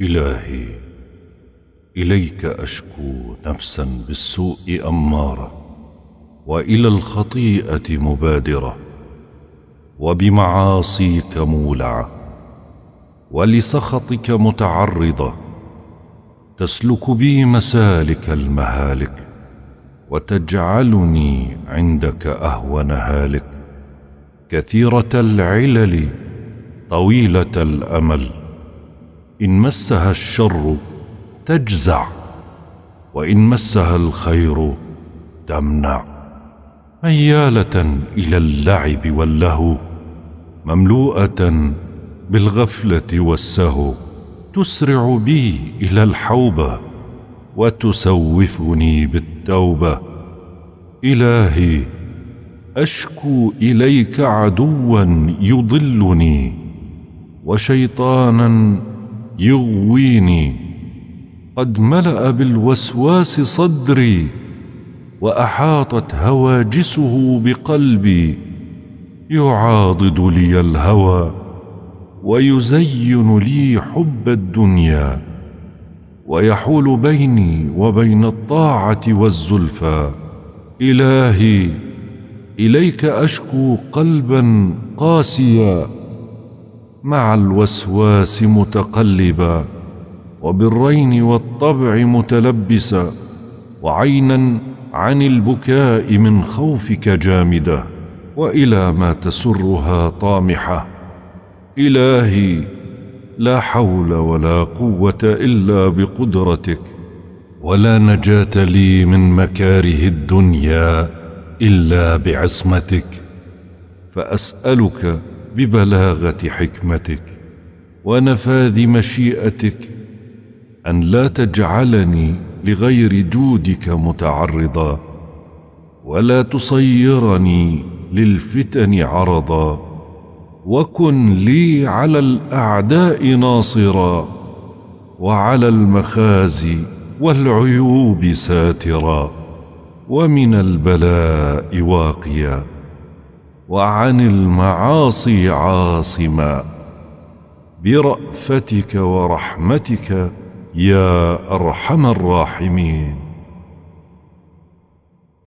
إلهي، إليك أشكو نفسا بالسوء أمارة، وإلى الخطيئة مبادرة، وبمعاصيك مولعة، ولسخطك متعرضة، تسلك بي مسالك المهالك، وتجعلني عندك أهون هالك، كثيرة العلل طويلة الأمل، إن مسها الشر تجزع، وإن مسها الخير تمنع، ميالة إلى اللعب واللهو، مملوءة بالغفلة والسهو، تسرع بي إلى الحوبة، وتسوفني بالتوبة. إلهي، أشكو إليك عدوا يضلني، وشيطانا يغويني، قد ملأ بالوسواس صدري، وأحاطت هواجسه بقلبي، يعاضد لي الهوى، ويزين لي حب الدنيا، ويحول بيني وبين الطاعة والزلفى. إلهي، إليك أشكو قلبا قاسيا، مع الوسواس متقلبا، وبالرين والطبع متلبسا، وعينا عن البكاء من خوفك جامدة، وإلى ما تسرها طامحة. إلهي، لا حول ولا قوة إلا بقدرتك، ولا نجاة لي من مكاره الدنيا إلا بعصمتك، فأسألك ببلاغة حكمتك ونفاذ مشيئتك أن لا تجعلني لغير جودك متعرضا، ولا تصيرني للفتن عرضا، وكن لي على الأعداء ناصرا، وعلى المخازي والعيوب ساترا، ومن البلاء واقيا، وعن المعاصي عاصما، برأفتك ورحمتك يا أرحم الراحمين.